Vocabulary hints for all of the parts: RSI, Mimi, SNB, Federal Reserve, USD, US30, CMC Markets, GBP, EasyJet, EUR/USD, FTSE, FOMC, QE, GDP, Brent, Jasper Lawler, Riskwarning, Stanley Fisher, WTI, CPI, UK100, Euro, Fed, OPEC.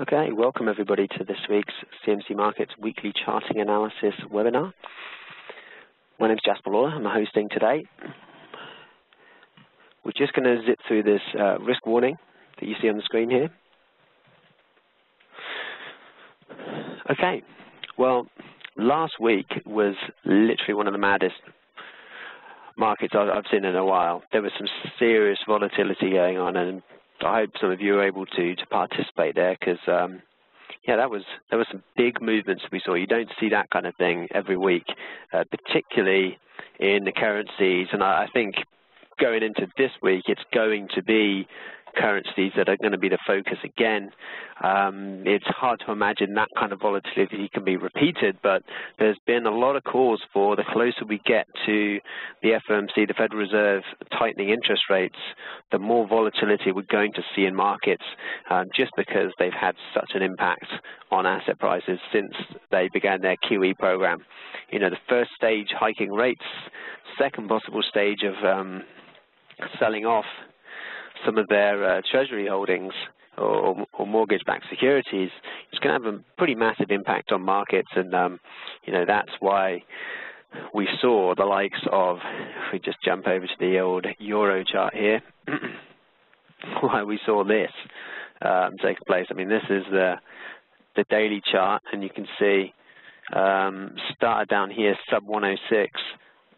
Okay, welcome everybody to this week's CMC Markets Weekly Charting Analysis webinar. My name is Jasper Lawler. I'm hosting today. We're just going to zip through this risk warning that you see on the screen here. Okay, well, last week was literally one of the maddest markets I've seen in a while. There was some serious volatility going on, and I hope some of you are able to participate there, because yeah, there were some big movements we saw. You don't see that kind of thing every week, particularly in the currencies. And I think going into this week, it's going to be currencies that are going to be the focus again. It's hard to imagine that kind of volatility can be repeated, but there's been a lot of calls for the closer we get to the FOMC, the Federal Reserve, tightening interest rates, the more volatility we're going to see in markets, just because they've had such an impact on asset prices since they began their QE program. You know, the first stage hiking rates, second possible stage of selling off some of their treasury holdings or mortgage-backed securities, it's going to have a pretty massive impact on markets. And you know, that's why we saw the likes of, if we just jump over to the old Euro chart here, why we saw this take place. I mean, this is the daily chart, and you can see started down here sub 106,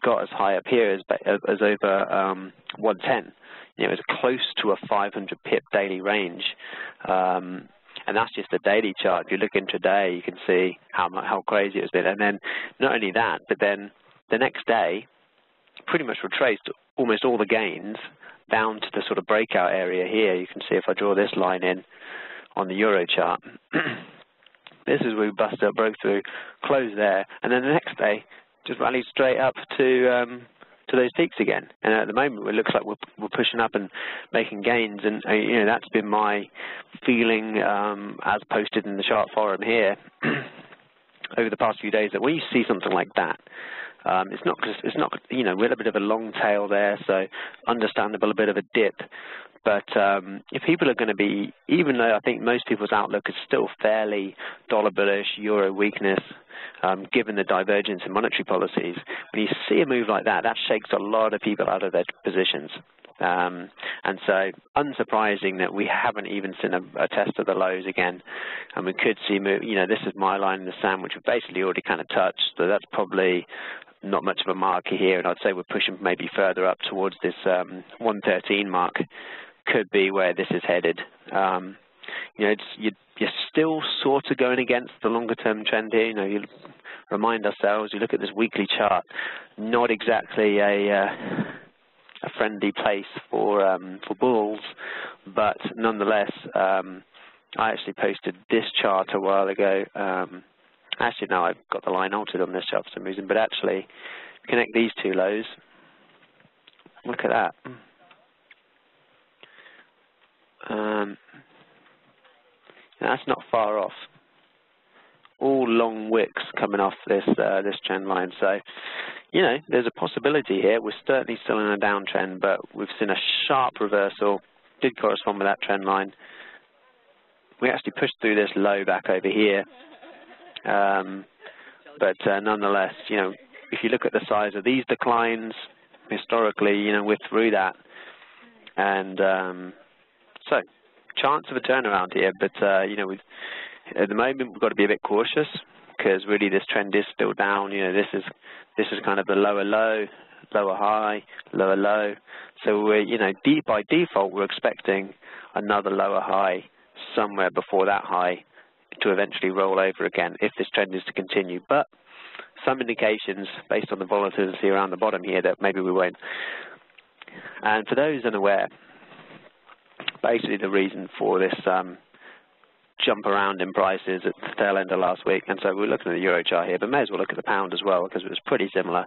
got as high up here as over 110. You know, it's close to a 500 pip daily range, and that's just the daily chart. If you look intraday, you can see how crazy it's been. And then not only that, but then the next day, pretty much retraced almost all the gains down to the sort of breakout area here. You can see if I draw this line in on the Euro chart. This is where we busted up, broke through, closed there, and then the next day just rallied straight up to those peaks again. And at the moment it looks like we're pushing up and making gains, and you know, that's been my feeling as posted in the chart forum here over the past few days, that when you see something like that, it's not, you know, we're a bit of a long tail there, so understandable, a bit of a dip. But if people are going to be, even though I think most people's outlook is still fairly dollar bullish, euro weakness, given the divergence in monetary policies, when you see a move like that, that shakes a lot of people out of their positions. And so unsurprising that we haven't even seen a test of the lows again, and we could see, you know, this is my line in the sand, which we've basically already kind of touched, so that's probably not much of a marker here, and I'd say we're pushing maybe further up towards this 113 mark, could be where this is headed. You know, you're still sort of going against the longer-term trend here. You know, you remind ourselves, you look at this weekly chart, not exactly a friendly place for bulls, but nonetheless, I actually posted this chart a while ago. Actually, now I've got the line altered on this chart for some reason, but actually, connect these two lows. Look at that. That's not far off. All long wicks coming off this this trend line. So, you know, there's a possibility here. We're certainly still in a downtrend, but we've seen a sharp reversal. Did correspond with that trend line. We actually pushed through this low back over here. But nonetheless, you know, if you look at the size of these declines, historically, you know, we're through that. And so, chance of a turnaround here, but you know, at the moment we've got to be a bit cautious, because really this trend is still down. You know, this is kind of the lower low, lower high, lower low. So we're, you know, by default we're expecting another lower high somewhere before that high to eventually roll over again if this trend is to continue. But some indications based on the volatility around the bottom here that maybe we won't. And for those unaware, basically the reason for this jump around in prices at the tail end of last week, and so we're looking at the Euro chart here, but may as well look at the pound as well, because it was pretty similar.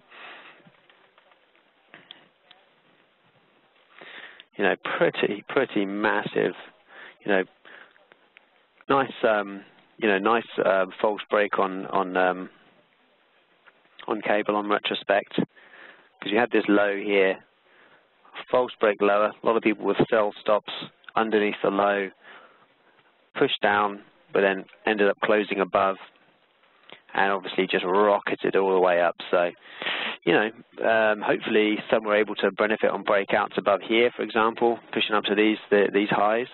You know, pretty massive, you know, nice, you know, nice false break on cable on retrospect, because you had this low here, false break lower. A lot of people with sell stops underneath the low, push down, but then ended up closing above and obviously just rocketed all the way up. So, you know, hopefully some were able to benefit on breakouts above here, for example, pushing up to these highs.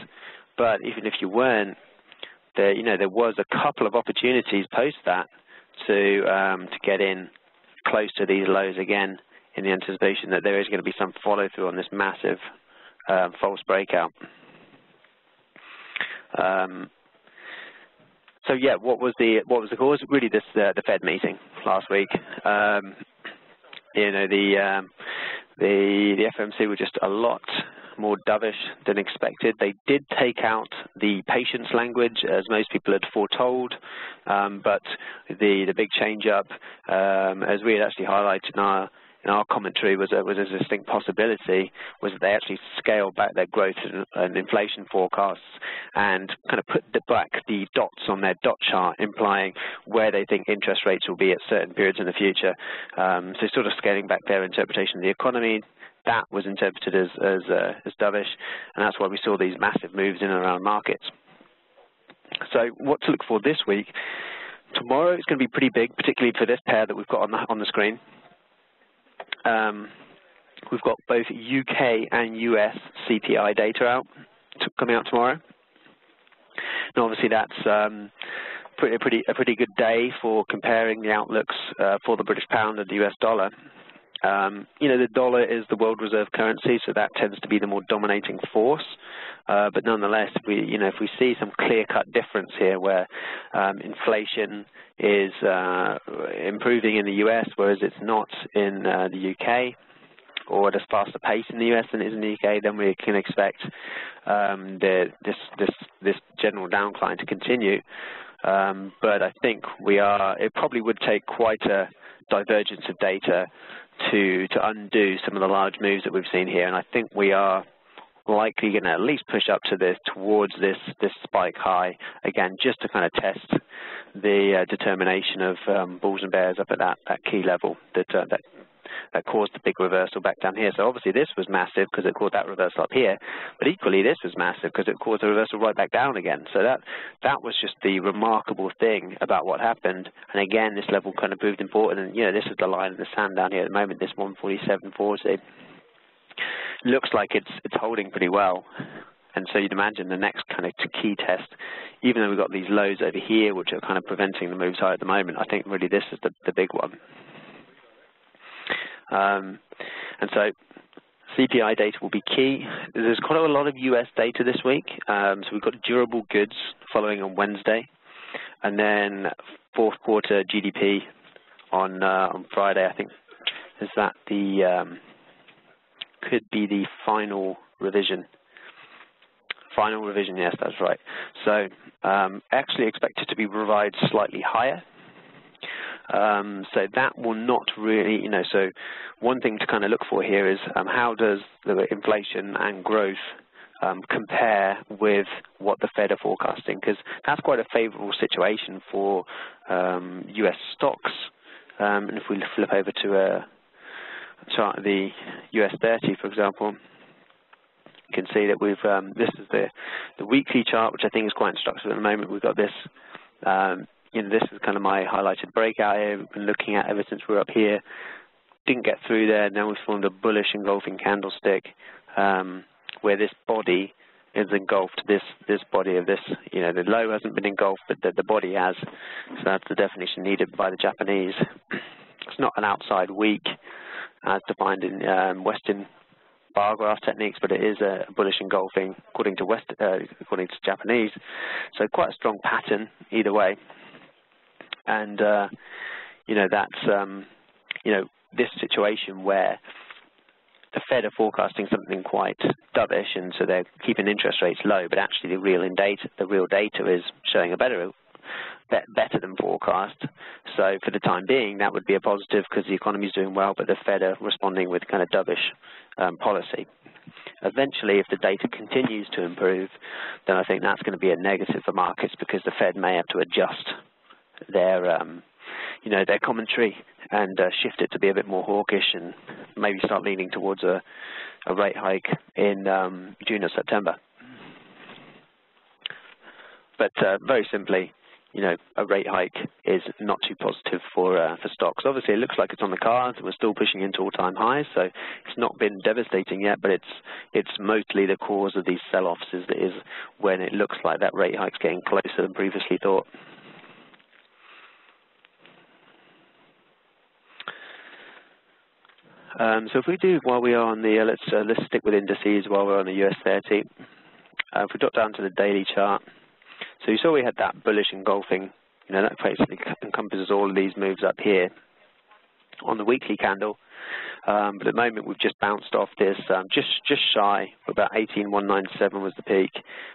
But even if you weren't, there, you know, there was a couple of opportunities post that to get in close to these lows again, in the anticipation that there is going to be some follow-through on this massive false breakout. So yeah, what was the cause? Really, this the Fed meeting last week. You know, the FOMC were just a lot more dovish than expected. They did take out the patience language, as most people had foretold, but the big change up, as we had actually highlighted in our commentary, was a distinct possibility, was that they actually scale back their growth and inflation forecasts and kind of put back the dots on their dot chart, implying where they think interest rates will be at certain periods in the future. So sort of scaling back their interpretation of the economy. That was interpreted as dovish, and that's why we saw these massive moves in and around markets. So what to look for this week? Tomorrow it's going to be pretty big, particularly for this pair that we've got on the screen. We've got both UK and US CPI data out coming out tomorrow. And obviously that's a pretty good day for comparing the outlooks for the British pound and the US dollar. You know, the dollar is the world reserve currency, so that tends to be the more dominating force. But nonetheless, if we see some clear-cut difference here, where inflation is improving in the US, whereas it's not in the UK, or at a faster pace in the US than it is in the UK, then we can expect this general downcline to continue. But I think it probably would take quite a divergence of data to undo some of the large moves that we've seen here, and I think we are likely going to at least push up to towards this spike high again, just to kind of test the determination of bulls and bears up at that key level that caused the big reversal back down here. So obviously this was massive because it caused that reversal up here, but equally this was massive because it caused a reversal right back down again. So that was just the remarkable thing about what happened. And again, this level kind of proved important. And, you know, this is the line in the sand down here at the moment, this 147.40. Looks like it's holding pretty well. And so you'd imagine the next kind of key test, even though we've got these lows over here, which are kind of preventing the moves high at the moment, I think really this is the big one. And so CPI data will be key. There's quite a lot of US data this week. So we've got durable goods following on Wednesday, and then fourth quarter GDP on Friday. I think is that could be the final revision. Final revision, yes, that's right. So actually expected to be revised slightly higher. So that will not really, you know, so one thing to kind of look for here is how does the inflation and growth compare with what the Fed are forecasting, because that's quite a favorable situation for US stocks. And if we flip over to the US30, for example, you can see that we've, this is the weekly chart, which I think is quite instructive at the moment. We've got this. You know, this is kind of my highlighted breakout here. We've been looking at ever since we were up here. Didn't get through there. Now we've formed a bullish engulfing candlestick where this body is engulfed. This body of this, you know, the low hasn't been engulfed, but the body has. So that's the definition needed by the Japanese. It's not an outside weak as defined in Western bar graph techniques, but it is a bullish engulfing according to Japanese. So quite a strong pattern either way. And you know, that's you know, this situation where the Fed are forecasting something quite dovish, and so they're keeping interest rates low, but actually the real data is showing a better than forecast. So for the time being, that would be a positive because the economy is doing well, but the Fed are responding with kind of dovish policy. Eventually, if the data continues to improve, then I think that's going to be a negative for markets because the Fed may have to adjust their commentary and shift it to be a bit more hawkish and maybe start leaning towards a rate hike in June or September. But very simply, you know, a rate hike is not too positive for stocks. Obviously, it looks like it's on the cards, and we're still pushing into all-time highs, so it's not been devastating yet, but it's mostly the cause of these sell-offs is when it looks like that rate hike's getting closer than previously thought. So if we do, while we are on the, let's stick with indices while we're on the US30. If we drop down to the daily chart, so you saw we had that bullish engulfing, you know, that basically encompasses all of these moves up here on the weekly candle. But at the moment we've just bounced off this, just shy, about 18,197 was the peak,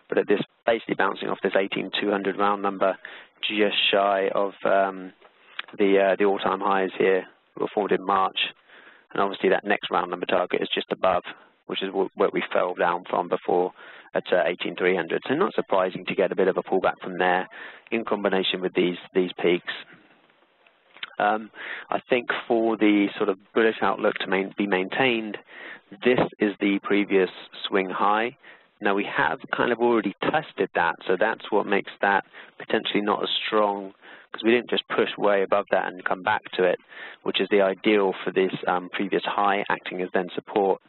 but at this, basically bouncing off this 18,200 round number, just shy of the all-time highs here were formed in March. And obviously that next round number target is just above, which is where we fell down from before at 18,300. So not surprising to get a bit of a pullback from there in combination with these peaks. I think for the sort of bullish outlook to be maintained, this is the previous swing high. Now we have kind of already tested that, so that's what makes that potentially not as strong, because we didn't just push way above that and come back to it, which is the ideal for this previous high acting as then support.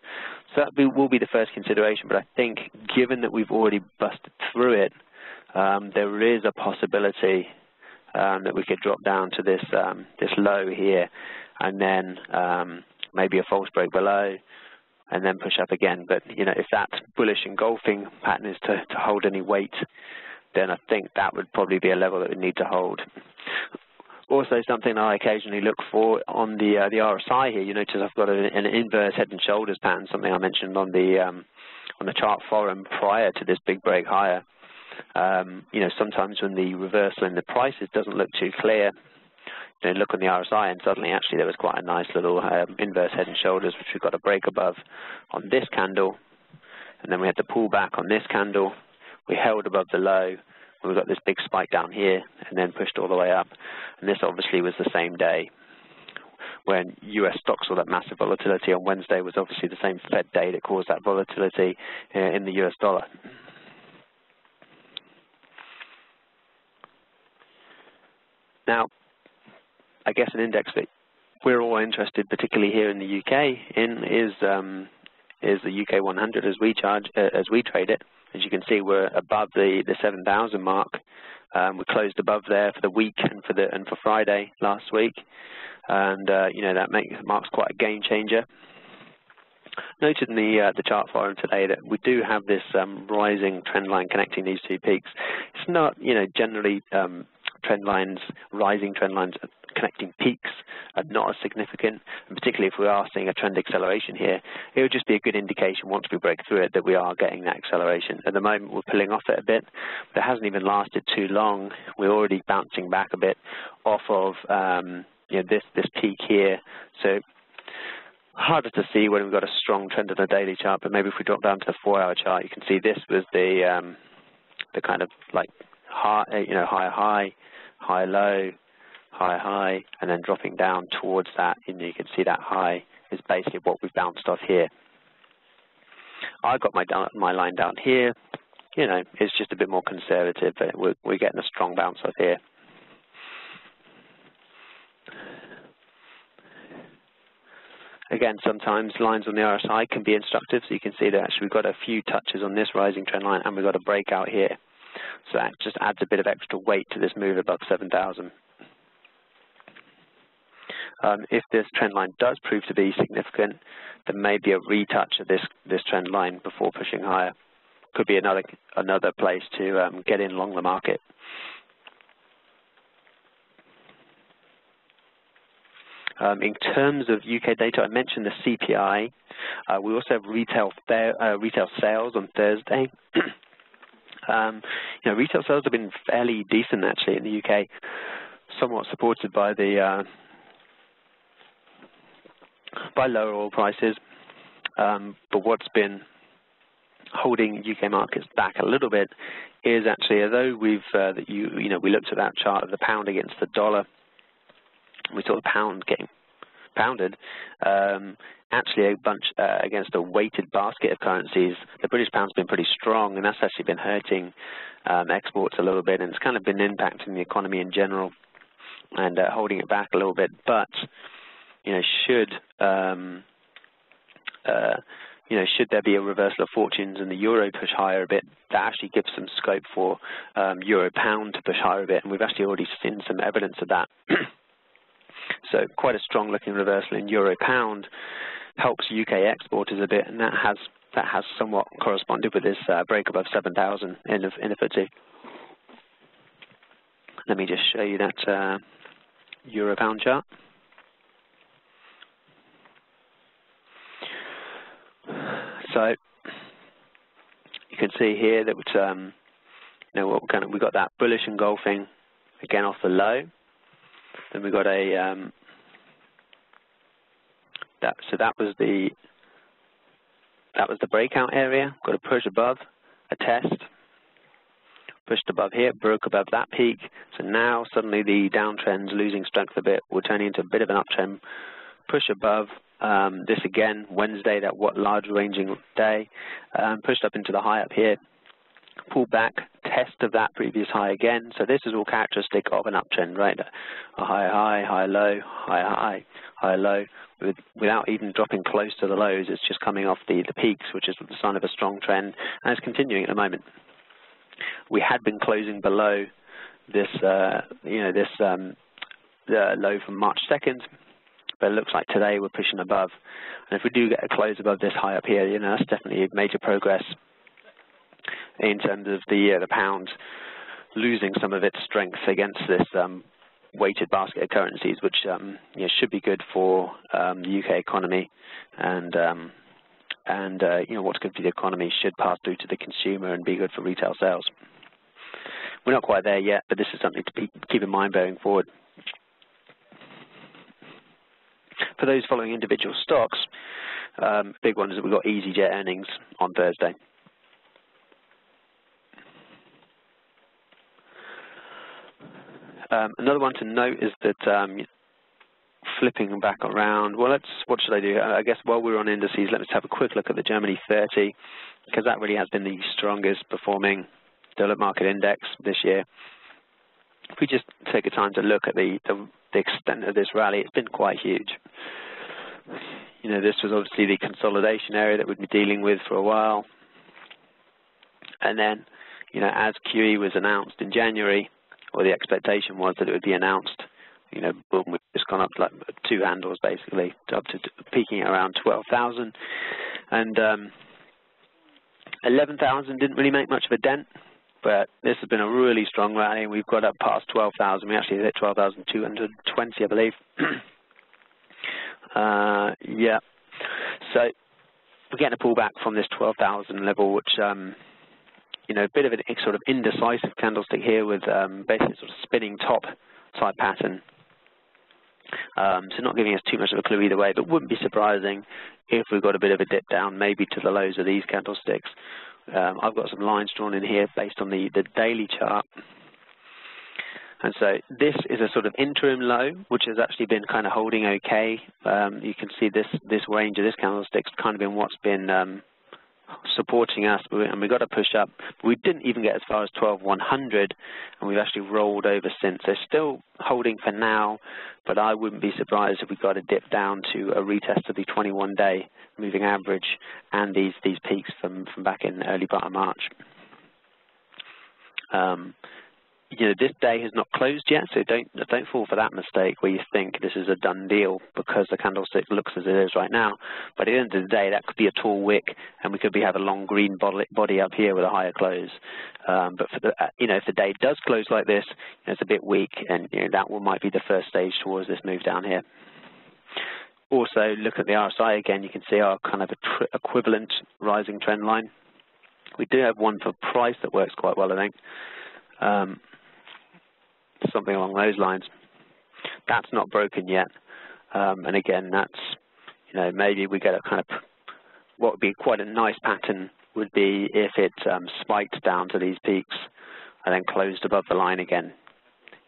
So that will be the first consideration, but I think given that we've already busted through it, there is a possibility that we could drop down to this, this low here, and then maybe a false break below, and then push up again. But you know, if that bullish engulfing pattern is to hold any weight, then I think that would probably be a level that we need to hold. Also, something I occasionally look for on the RSI here, you notice I've got an inverse head and shoulders pattern, something I mentioned on the chart forum prior to this big break higher. You know, sometimes when the reversal in the prices doesn't look too clear, you know, look on the RSI and suddenly actually there was quite a nice little inverse head and shoulders, which we got a break above on this candle, and then we had to pull back on this candle. We held above the low, and we got this big spike down here, and then pushed all the way up. And this obviously was the same day when US stocks saw that massive volatility. On Wednesday was obviously the same Fed day that caused that volatility in the US dollar. Now, I guess an index that we're all interested, particularly here in the UK, in is the UK100 as we charge as we trade it. As you can see, we're above the 7,000 mark. We closed above there for the week and for Friday last week, and you know, that marks quite a game changer. Noted in the chart forum today that we do have this rising trend line connecting these two peaks. It's not, you know, generally trend lines, rising trend lines connecting peaks are not as significant, and particularly if we are seeing a trend acceleration here, it would just be a good indication once we break through it that we are getting that acceleration. At the moment we're pulling off it a bit, but it hasn't even lasted too long. We're already bouncing back a bit off of you know, this peak here, so harder to see when we've got a strong trend on the daily chart. But maybe if we drop down to the 4-hour chart, you can see this was the kind of like high, you know, higher high, higher low, higher high, and then dropping down towards that, and you can see that high is basically what we've bounced off here. I got my line down here, you know, it's just a bit more conservative, but we're getting a strong bounce off here. Again, sometimes lines on the RSI can be instructive, so you can see that actually we've got a few touches on this rising trend line, and we've got a breakout here. So that just adds a bit of extra weight to this move above 7,000. If this trend line does prove to be significant, there may be a retouch of this trend line before pushing higher. Could be another place to get in long the market. In terms of UK data, I mentioned the CPI. We also have retail sales on Thursday. You know, retail sales have been fairly decent actually in the UK, somewhat supported by the by lower oil prices. But what's been holding UK markets back a little bit is actually, although we've you know, we looked at that chart of the pound against the dollar, we saw the pound getting pounded, actually against a weighted basket of currencies. The British pound's been pretty strong, and that's actually been hurting exports a little bit, and it's kind of been impacting the economy in general and holding it back a little bit. But, you know, should there be a reversal of fortunes and the euro push higher a bit, that actually gives some scope for euro pound to push higher a bit, and we've actually already seen some evidence of that. So quite a strong looking reversal in euro pound helps UK exporters a bit, and that has somewhat corresponded with this break above 7,000 in the FTSE. Let me just show you that euro pound chart. So you can see here that you know, we got that bullish engulfing again off the low. Then we got a that was the breakout area. Got a push above, a test, pushed above here, broke above that peak. So now suddenly the downtrend's losing strength a bit. We're turning into a bit of an uptrend. Push above. This again, Wednesday, that large ranging day, pushed up into the high up here, pulled back, test of that previous high again. So this is all characteristic of an uptrend, right? A high high, high low, high high, high low, without even dropping close to the lows. It's just coming off the peaks, which is the sign of a strong trend, and it's continuing at the moment. We had been closing below this, the low from March 2nd. But it looks like today we're pushing above. And if we do get a close above this high up here, you know, that's definitely major progress in terms of the pound losing some of its strength against this weighted basket of currencies, which you know, should be good for the UK economy. And, you know, what's good for the economy should pass through to the consumer and be good for retail sales. We're not quite there yet, but this is something to keep in mind going forward. For those following individual stocks, big one is that we've got EasyJet earnings on Thursday. Another one to note is that flipping back around, well, what should I do? I guess while we're on indices, let's have a quick look at the Germany 30, because that really has been the strongest performing developed market index this year. If we just take a time to look at the extent of this rally, it's been quite huge. You know, this was obviously the consolidation area that we've been dealing with for a while. And then, you know, as QE was announced in January, or the expectation was that it would be announced, you know, boom, it's gone up like two handles basically, up to peaking at around 12,000. And 11,000 didn't really make much of a dent. But this has been a really strong rally. We've got up past 12,000. We actually hit 12,220, I believe. Yeah. So we're getting a pullback from this 12,000 level, which, you know, a bit of an sort of indecisive candlestick here with basically sort of spinning top side pattern. So not giving us too much of a clue either way, but wouldn't be surprising if we got a bit of a dip down, maybe to the lows of these candlesticks. I've got some lines drawn in here based on the daily chart. And so this is a sort of interim low, which has actually been kind of holding okay. You can see this range of this candlestick's kind of been what's been supporting us, and we got a push up. We didn't even get as far as 12,100, and we've actually rolled over since. They're still holding for now, but I wouldn't be surprised if we got a dip down to a retest of the 21-day moving average and these peaks from back in the early part of March. You know, this day has not closed yet, so don't fall for that mistake where you think this is a done deal because the candlestick looks as it is right now. But at the end of the day, that could be a tall wick, and we could have a long green body up here with a higher close. But for the, you know, if the day does close like this, you know, it's a bit weak, and you know, that might be the first stage towards this move down here. Also, look at the RSI again. You can see our kind of equivalent rising trend line. We do have one for price that works quite well, I think. Something along those lines. That's not broken yet, and again, that's, you know, maybe we get a kind of what would be quite a nice pattern would be if it spiked down to these peaks and then closed above the line again.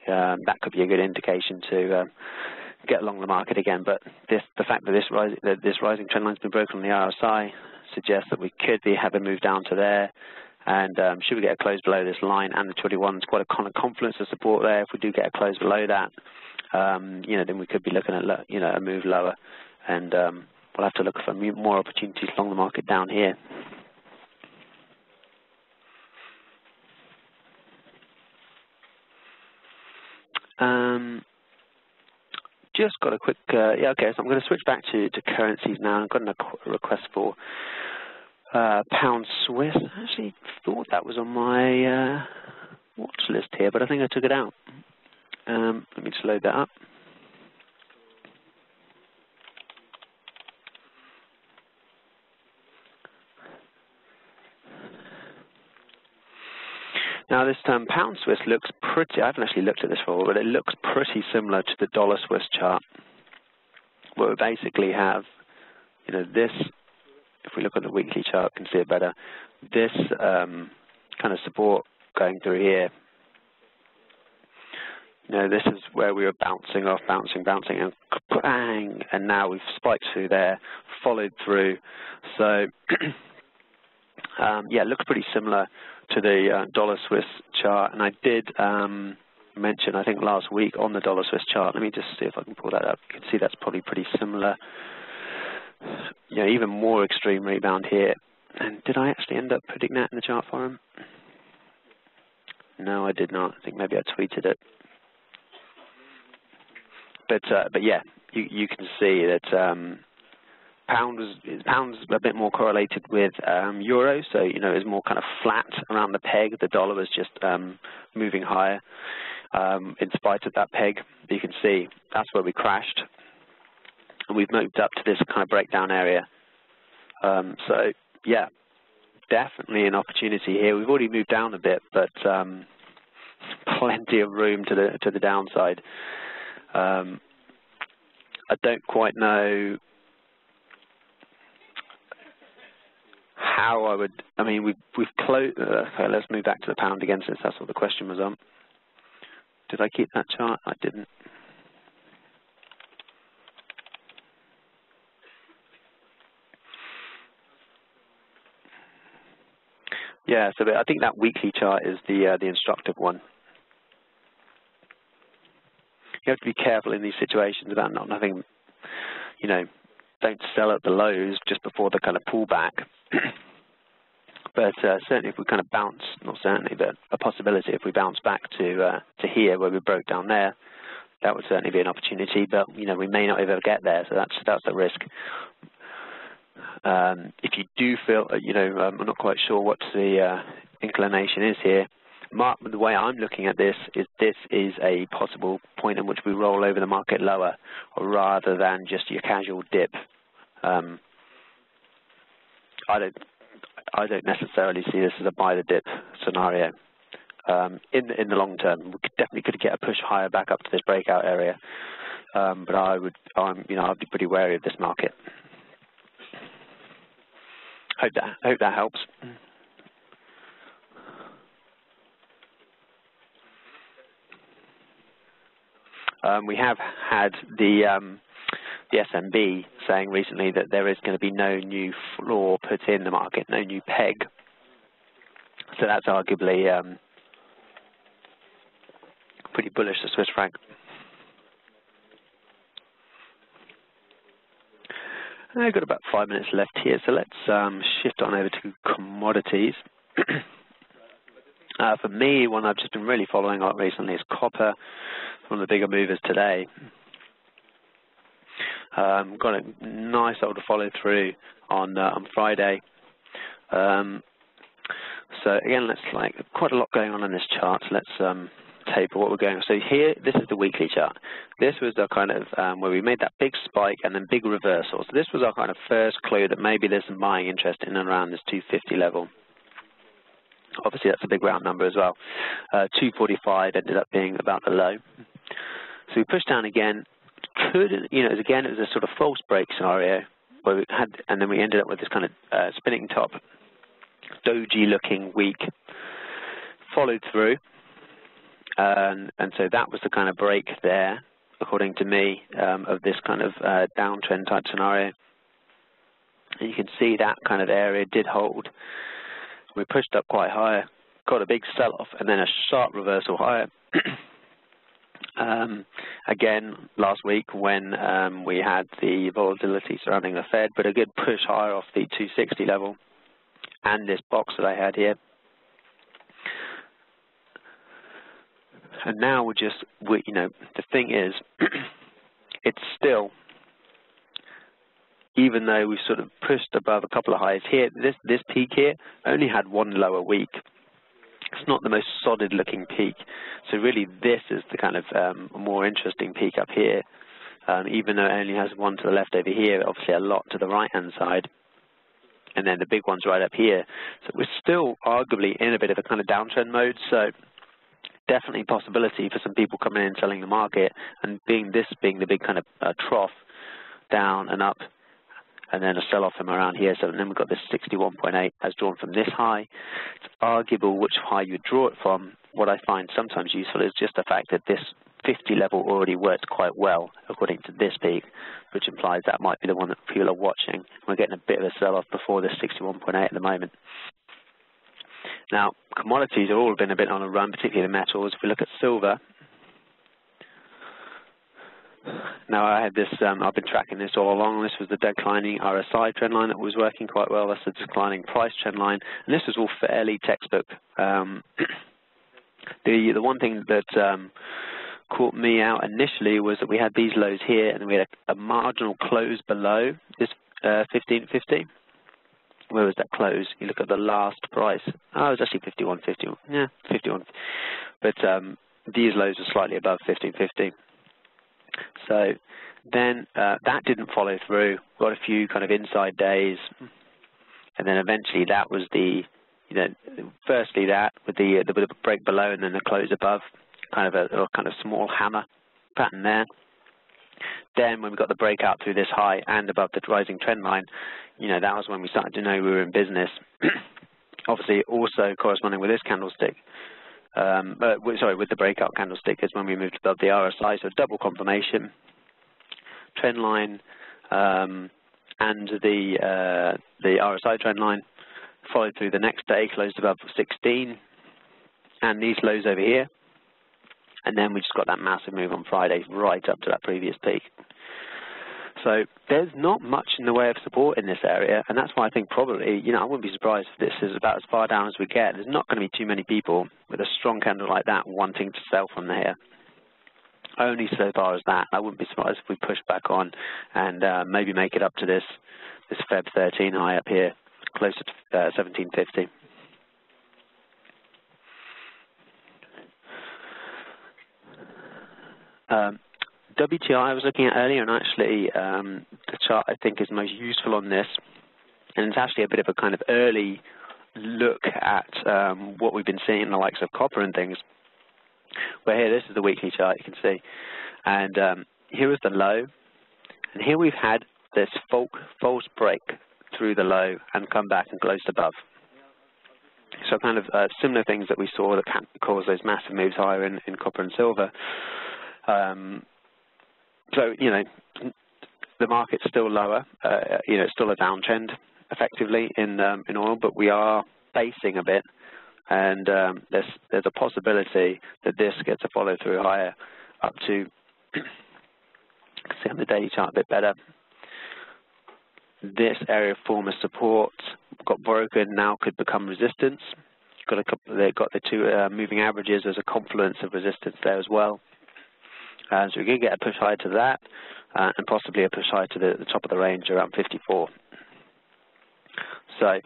That could be a good indication to get along the market again. But the fact that this rising trend line has been broken on the RSI suggests that we could be having a move down to there. And should we get a close below this line and the 21, it's quite a kind of confluence of support there. If we do get a close below that, you know, then we could be looking at a move lower, and we'll have to look for more opportunities along the market down here. Just got a quick, so I'm going to switch back to currencies now. I've got a request for pound Swiss. I actually thought that was on my watch list here, but I think I took it out. Let me just load that up. Now this term pound Swiss looks pretty, I haven't actually looked at this before, but it looks pretty similar to the dollar Swiss chart, where we basically have, you know, this, if we look at the weekly chart, we can see it better, this kind of support going through here. You know, this is where we were bouncing off, bouncing, and bang, and now we've spiked through there, followed through. So, yeah, it looks pretty similar to the dollar Swiss chart, and I did mention, I think last week, on the dollar Swiss chart, let me just see if I can pull that up. You can see that's probably pretty similar. You know, even more extreme rebound here. And did I actually end up putting that in the chart for him? No, I did not. I think maybe I tweeted it. But yeah, you can see that pounds a bit more correlated with euro, so you know it's more kind of flat around the peg. The dollar was just moving higher in spite of that peg. But you can see that's where we crashed, and we've moved up to this kind of breakdown area. So yeah, definitely an opportunity here. We've already moved down a bit, but plenty of room to the downside. I don't quite know how I would. I mean, we've closed. Okay, let's move back to the pound again, since that's what the question was on. Did I keep that chart? I didn't. Yeah, so I think that weekly chart is the instructive one. You have to be careful in these situations about nothing, you know, don't sell at the lows just before the kind of pullback. But certainly if we kind of bounce, not certainly, but a possibility if we bounce back to here where we broke down there, that would certainly be an opportunity. But, you know, we may not ever get there, so that's the risk. If you do feel, you know, I'm not quite sure what the inclination is here. The way I'm looking at this is a possible point in which we roll over the market lower, rather than just your casual dip. I don't necessarily see this as a buy the dip scenario. In the long term, we definitely could get a push higher back up to this breakout area, but I'd be pretty wary of this market. Hope that helps. We have had the SNB saying recently that there is going to be no new floor put in the market, no new peg. So that's arguably pretty bullish, the Swiss franc. And I've got about 5 minutes left here, so let's shift on over to commodities. For me, one I've just been really following up recently is copper, one of the bigger movers today. Got a nice old follow through on Friday. So again, let's quite a lot going on in this chart. So let's taper what we're going. So here, this is the weekly chart. This was our kind of where we made that big spike and then big reversal. So this was our kind of first clue that maybe there's some buying interest in and around this 250 level. Obviously, that's a big round number as well. 245 ended up being about the low. So we pushed down again. Again, it was a sort of false break scenario where we had, and then we ended up with this kind of spinning top, doji-looking week, followed through, and so that was the kind of break there. according to me, of this kind of downtrend type scenario. And you can see that kind of area did hold. We pushed up quite higher, got a big sell-off, and then a sharp reversal higher. Again, last week when we had the volatility surrounding the Fed, but a good push higher off the 260 level and this box that I had here. And now we're just, you know, the thing is, it's still, even though we've sort of pushed above a couple of highs here, this peak here only had one lower week. It's not the most solid looking peak. So really this is the kind of more interesting peak up here. Even though it only has one to the left over here, obviously a lot to the right hand side. And then the big one's right up here. So we're still arguably in a bit of a kind of downtrend mode. So definitely possibility for some people coming in and selling the market, and this being the big kind of trough, down and up, and then a sell-off from around here. So then we've got this 61.8 as drawn from this high. It's arguable which high you draw it from. What I find sometimes useful is just the fact that this 50 level already worked quite well according to this peak, which implies that might be the one that people are watching. We're getting a bit of a sell-off before this 61.8 at the moment. Now, commodities have all been a bit on a run, particularly the metals. If we look at silver, now I had this, I've been tracking this all along. This was the declining RSI trend line that was working quite well. That's the declining price trend line. And this is all fairly textbook. The one thing that caught me out initially was that we had these lows here, and we had a marginal close below this 15.50. Where was that close? You look at the last price. Oh, it was actually 51.50. Yeah, 51. But these lows are slightly above 15.50. So then that didn't follow through. Got a few kind of inside days, and then eventually that was the, you know, firstly that with the break below and then the close above, kind of a kind of small hammer pattern there. Then when we got the breakout through this high and above the rising trend line, you know, that was when we started to know we were in business. Obviously, also corresponding with this candlestick, sorry, with the breakout candlestick is when we moved above the RSI, so double confirmation, trend line, and the RSI trend line, followed through the next day, closed above 16, and these lows over here. And then we just got that massive move on Friday right up to that previous peak. So there's not much in the way of support in this area, and that's why I think probably, you know, I wouldn't be surprised if this is about as far down as we get. There's not going to be too many people with a strong candle like that wanting to sell from here. Only so far as that. I wouldn't be surprised if we push back on and maybe make it up to this Feb 13 high up here, closer to 17.50. WTI I was looking at earlier, and actually the chart I think is most useful on this, and it's actually a bit of a kind of early look at what we've been seeing in the likes of copper and things. Well, here, this is the weekly chart, you can see, and here is the low, and here we've had this false break through the low and come back and closed above. So kind of similar things that we saw that can cause those massive moves higher in copper and silver. So, you know, the market's still lower, you know, it's still a downtrend effectively in oil, but we are basing a bit, and there's a possibility that this gets a follow through higher up to, see on the daily chart a bit better, this area of former support got broken, now could become resistance. Got a couple, they've got the two moving averages as a confluence of resistance there as well. So we could get a push higher to that, and possibly a push higher to the top of the range around 54. So,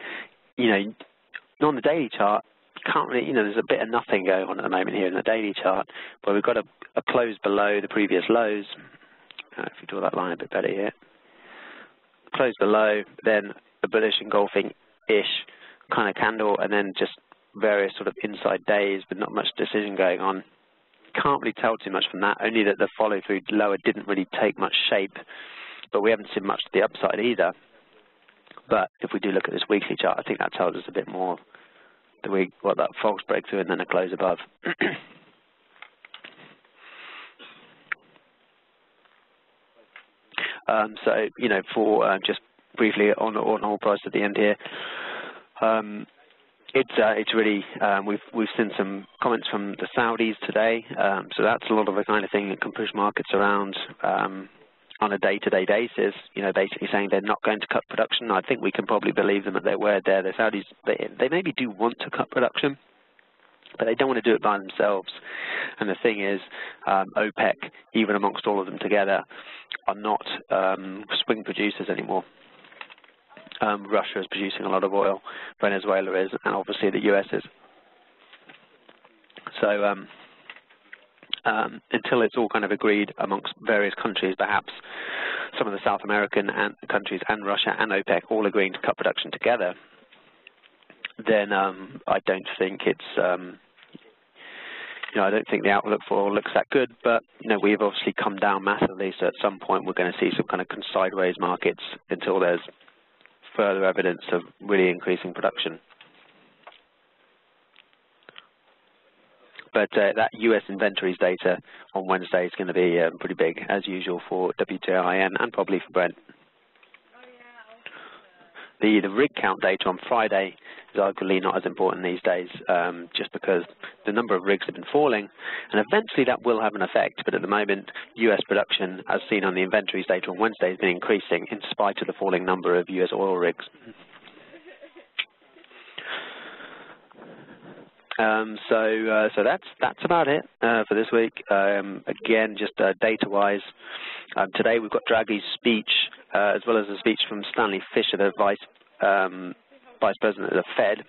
you know, on the daily chart, can't really, you know, there's a bit of nothing going on at the moment here in the daily chart, but we've got a close below the previous lows. If you draw that line a bit better here, close below, then a bullish engulfing-ish kind of candle, and then just various sort of inside days, but not much decision going on. Can't really tell too much from that, only that the follow-through lower didn't really take much shape, but we haven't seen much to the upside either. But if we do look at this weekly chart, I think that tells us a bit more, that we got that false breakthrough and then a close above. So, you know, for just briefly on oil price at the end here, it's really we've seen some comments from the Saudis today, so that's a lot of the kind of thing that can push markets around on a day-to-day basis. You know, basically saying they're not going to cut production. I think we can probably believe them at their word there. The Saudis, they maybe do want to cut production, but they don't want to do it by themselves. And the thing is, OPEC, even amongst all of them together, are not swing producers anymore. Russia is producing a lot of oil, Venezuela is, and obviously the US is. So until it's all kind of agreed amongst various countries, perhaps some of the South American countries and Russia and OPEC all agreeing to cut production together, then I don't think it's you know, I don't think the outlook for oil looks that good. But you know, we've obviously come down massively, so at some point we're going to see some kind of sideways markets until there's further evidence of really increasing production. But that US inventories data on Wednesday is going to be pretty big, as usual, for WTI and probably for Brent. The rig count data on Friday is arguably not as important these days, just because the number of rigs have been falling, and eventually that will have an effect. But at the moment, US production, as seen on the inventories data on Wednesday, has been increasing in spite of the falling number of US oil rigs. So that's about it for this week. Again, just data-wise, today we've got Draghi's speech, as well as a speech from Stanley Fisher, the vice president of the Fed.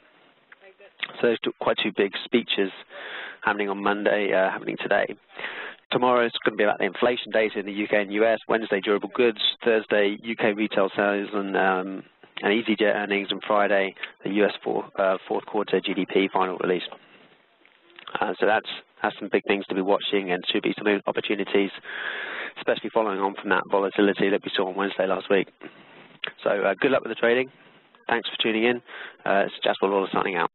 So those quite two big speeches happening on Monday, happening today. Tomorrow it's going to be about the inflation data in the UK and US. Wednesday, durable goods. Thursday, UK retail sales and EasyJet earnings, and Friday, the US fourth quarter GDP final release. So that's some big things to be watching, and should be some opportunities, especially following on from that volatility that we saw on Wednesday last week. So good luck with the trading. Thanks for tuning in. It's Jasper Lawler signing out.